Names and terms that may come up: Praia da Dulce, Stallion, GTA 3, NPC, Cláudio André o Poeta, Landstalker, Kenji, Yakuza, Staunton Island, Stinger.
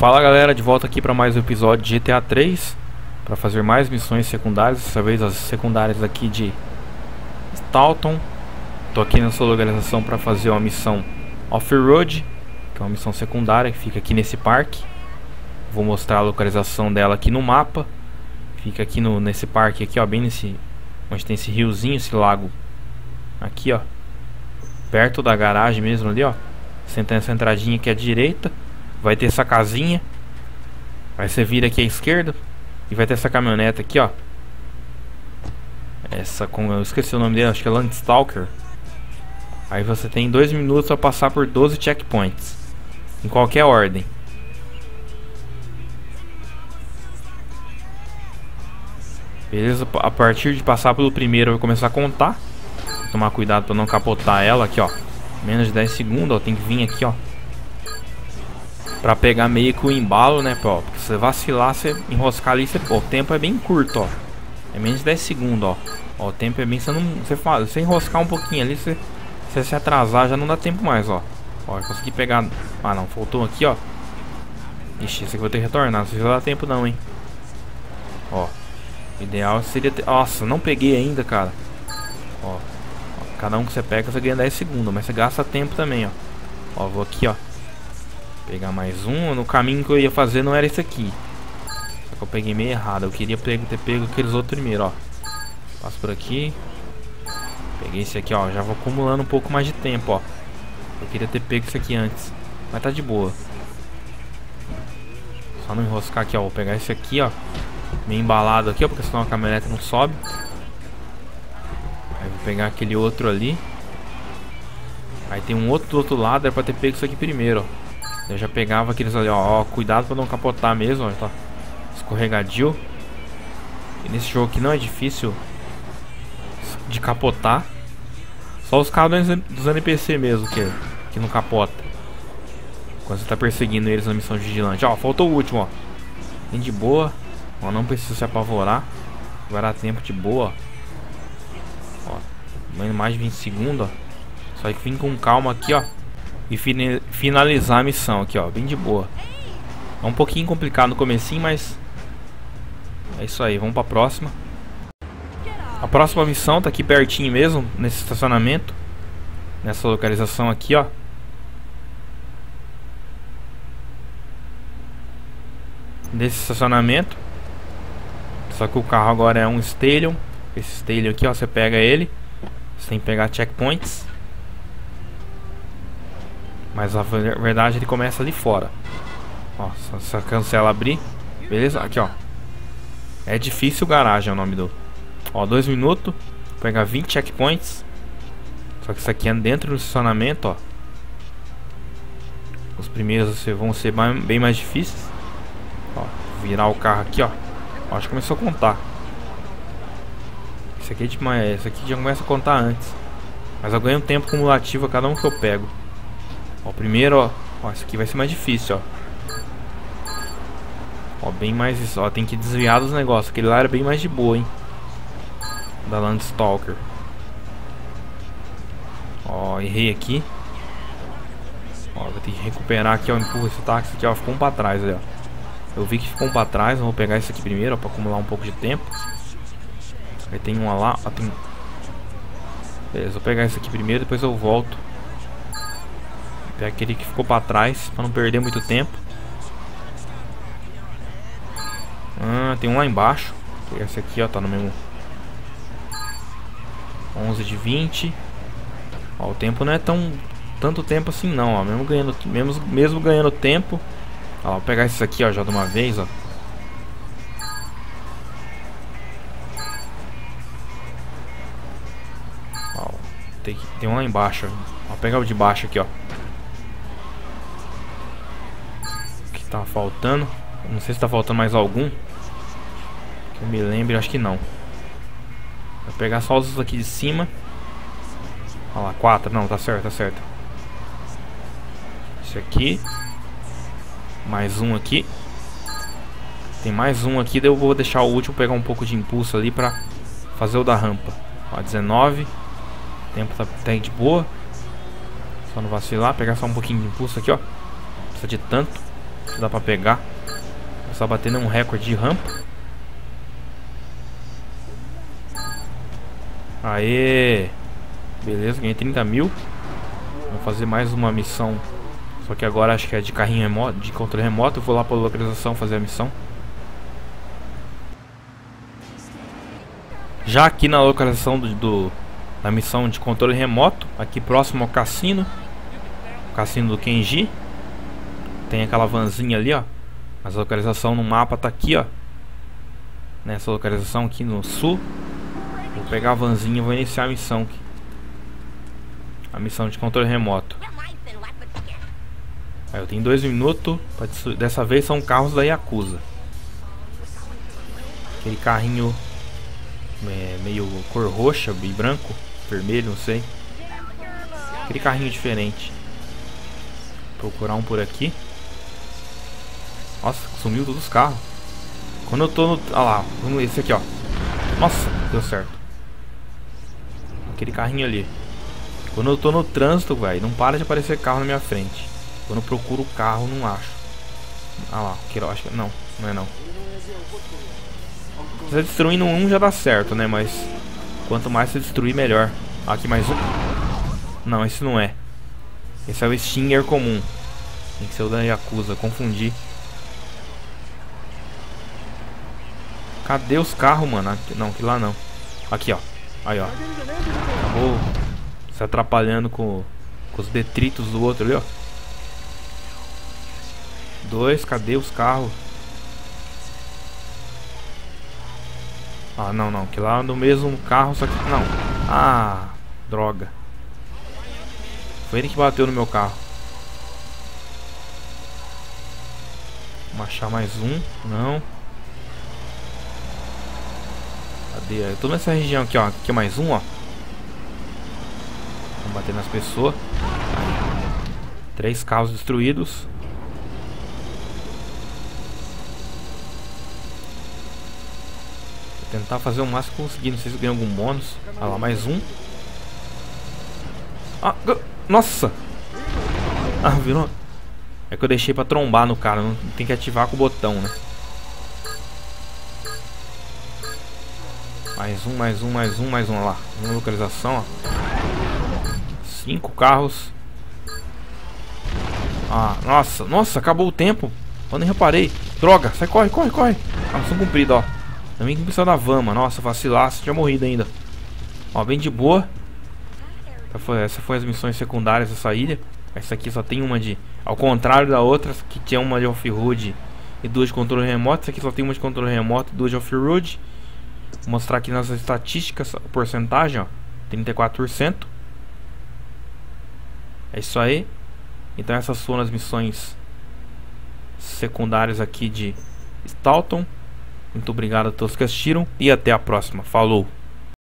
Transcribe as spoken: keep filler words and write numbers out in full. Fala galera, de volta aqui para mais um episódio de G T A três, para fazer mais missões secundárias, dessa vez as secundárias aqui de Staunton. Tô aqui nessa localização para fazer uma missão off-road, que é uma missão secundária que fica aqui nesse parque. Vou mostrar a localização dela aqui no mapa. Fica aqui no, nesse parque aqui, ó, bem nesse, onde tem esse riozinho, esse lago aqui, ó, perto da garagem mesmo ali, ó. Senta nessa entradinha aqui à direita, vai ter essa casinha, aí você vira aqui à esquerda e vai ter essa caminhoneta aqui, ó. Essa, com, eu esqueci o nome dele, acho que é Landstalker. Aí você tem dois minutos para passar por doze checkpoints, em qualquer ordem. Beleza, a partir de passar pelo primeiro eu vou começar a contar. Vou tomar cuidado para não capotar ela aqui, ó. Menos de dez segundos, ó, tem que vir aqui, ó, pra pegar meio que o embalo, né, pô? Porque se você vacilar, você enroscar ali, você... Pô, o tempo é bem curto, ó. É menos de dez segundos, ó. Ó, o tempo é bem... Você não... Você, faz... você enroscar um pouquinho ali, você... você se atrasar, já não dá tempo mais, ó. Ó, consegui pegar... Ah, não. Faltou aqui, ó. Ixi, esse aqui eu vou ter que retornar. Não dá tempo não, hein. Ó. O ideal seria... Ter... Nossa, não peguei ainda, cara. Ó. Ó. Cada um que você pega, você ganha dez segundos. Mas você gasta tempo também, ó. Ó, vou aqui, ó. Pegar mais um. No caminho que eu ia fazer não era esse aqui, só que eu peguei meio errado. Eu queria ter pego aqueles outros primeiro, ó. Passo por aqui. Peguei esse aqui, ó. Já vou acumulando um pouco mais de tempo, ó. Eu queria ter pego esse aqui antes, mas tá de boa. Só não enroscar aqui, ó. Vou pegar esse aqui, ó. Meio embalado aqui, ó, porque senão a caminhonete não sobe. Aí vou pegar aquele outro ali. Aí tem um outro do outro lado. Era pra ter pego isso aqui primeiro, ó. Eu já pegava aqueles ali, ó, ó. Cuidado pra não capotar mesmo, ó. Tá escorregadio. E nesse jogo aqui não é difícil de capotar. Só os carros dos N P C mesmo que, que não capota quando você tá perseguindo eles na missão de vigilante. Ó, faltou o último, ó. Tem de boa, ó, não precisa se apavorar. Vai dar tempo de boa, ó. Ó, mais de vinte segundos, ó. Só que vim com calma aqui, ó. E finalizar a missão aqui, ó, bem de boa. É um pouquinho complicado no comecinho, mas é isso aí, vamos pra próxima. A próxima missão tá aqui pertinho mesmo, nesse estacionamento, nessa localização aqui, ó. Desse estacionamento. Só que o carro agora é um Stallion. Esse Stallion aqui, ó, você pega ele. Você tem que pegar checkpoints, mas a verdade ele começa ali fora. Ó, se a cancela abrir. Beleza, aqui, ó. É difícil garagem é o nome do... Ó, dois minutos. Pega vinte checkpoints. Só que isso aqui é dentro do estacionamento, ó. Os primeiros vão ser bem mais difíceis. Ó, virar o carro aqui, ó. Ó, acho que começou a contar. Isso aqui é demais. Isso aqui já começa a contar antes. Mas eu ganho tempo cumulativo a cada um que eu pego. Ó, primeiro, ó, ó, esse aqui vai ser mais difícil, ó. Ó, bem mais isso, ó, tem que desviar dos negócios. Aquele lá era bem mais de boa, hein. Da Landstalker. Ó, errei aqui. Ó, vou ter que recuperar aqui, ó, empurra esse táxi aqui, ó, ficou um pra trás ali, ó. Eu vi que ficou um pra trás, eu vou pegar esse aqui primeiro, ó, pra acumular um pouco de tempo. Aí tem uma lá, ó, tem... Beleza, vou pegar esse aqui primeiro, depois eu volto. É aquele que ficou pra trás, pra não perder muito tempo. Ah, tem um lá embaixo. Esse aqui, ó, tá no mesmo. Onze de vinte. Ó, o tempo não é tão... tanto tempo assim não, ó. Mesmo ganhando, mesmo, mesmo ganhando tempo. Ó, vou pegar esse aqui, ó, já de uma vez, ó. Ó, tem, tem um lá embaixo. Ó, pegar o de baixo aqui, ó. Tá faltando, não sei se tá faltando mais algum que eu me lembre, acho que não. Vou pegar só os aqui de cima. Olha lá, quatro, não, tá certo, tá certo. Esse aqui. Mais um aqui. Tem mais um aqui, daí eu vou deixar o último, pegar um pouco de impulso ali pra fazer o da rampa. Ó, dezenove. O tempo tá até de boa. Só não vacilar, pegar só um pouquinho de impulso aqui, ó. Não precisa de tanto. Dá pra pegar. Vou só batendo um recorde de rampa. Aê! Beleza, ganhei trinta mil. Vou fazer mais uma missão. Só que agora acho que é de carrinho remoto, de controle remoto. Eu vou lá pra localização fazer a missão. Já aqui na localização do, do da missão de controle remoto, aqui próximo ao cassino, o cassino do Kenji, tem aquela vanzinha ali, ó. Mas a localização no mapa tá aqui, ó. Nessa localização aqui no sul. Vou pegar a vanzinha e vou iniciar a missão aqui. A missão de controle remoto. Aí eu tenho dois minutos. Dessa vez são carros da Yakuza. Aquele carrinho é, meio cor roxa e branco. Vermelho, não sei. Aquele carrinho diferente. Vou procurar um por aqui. Nossa, sumiu todos os carros. Quando eu tô no... Olha lá, esse aqui, ó. Nossa, deu certo. Aquele carrinho ali. Quando eu tô no trânsito, velho, não para de aparecer carro na minha frente. Quando eu procuro o carro, não acho. Ah lá, que eu acho que... Não, não é não. Você destruindo um já dá certo, né? Mas quanto mais você destruir, melhor. Aqui mais um. Não, esse não é. Esse é o Stinger comum. Tem que ser o da Yakuza, confundi. Cadê os carros, mano? Aqui, não, que lá não. Aqui, ó. Aí, ó. Acabou se atrapalhando com, com os detritos do outro ali, ó. Dois, cadê os carros? Ah, não, não, que lá no mesmo carro, só que... Não. Ah, droga. Foi ele que bateu no meu carro. Vamos achar mais um. Não. Cadê? Eu tô nessa região aqui, ó. Aqui é mais um, ó. Vamos bater nas pessoas. Três carros destruídos. Vou tentar fazer o máximo que conseguir. Não sei se ganha algum bônus. Ah lá, mais um. Ah, nossa! Ah, virou. É que eu deixei pra trombar no cara. Não tem que ativar com o botão, né? Mais um, mais um, mais um, mais um. Olha lá. Uma localização, ó. Cinco carros. Ah, nossa, nossa, acabou o tempo. Eu nem reparei. Droga, sai, corre, corre, corre. Ah, missão cumprida, ó. Também que precisa da van, mano. Nossa, vacilaço, tinha morrido ainda. Ó, bem de boa. Essa foi as missões secundárias dessa ilha. Essa aqui só tem uma de... Ao contrário da outra, que tinha uma de off-road e duas de controle remoto. Essa aqui só tem uma de controle remoto e duas de off-road. Vou mostrar aqui nas estatísticas a porcentagem, ó, trinta e quatro por cento. É isso aí. Então essas foram as missões secundárias aqui de Staunton. Muito obrigado a todos que assistiram e até a próxima. Falou!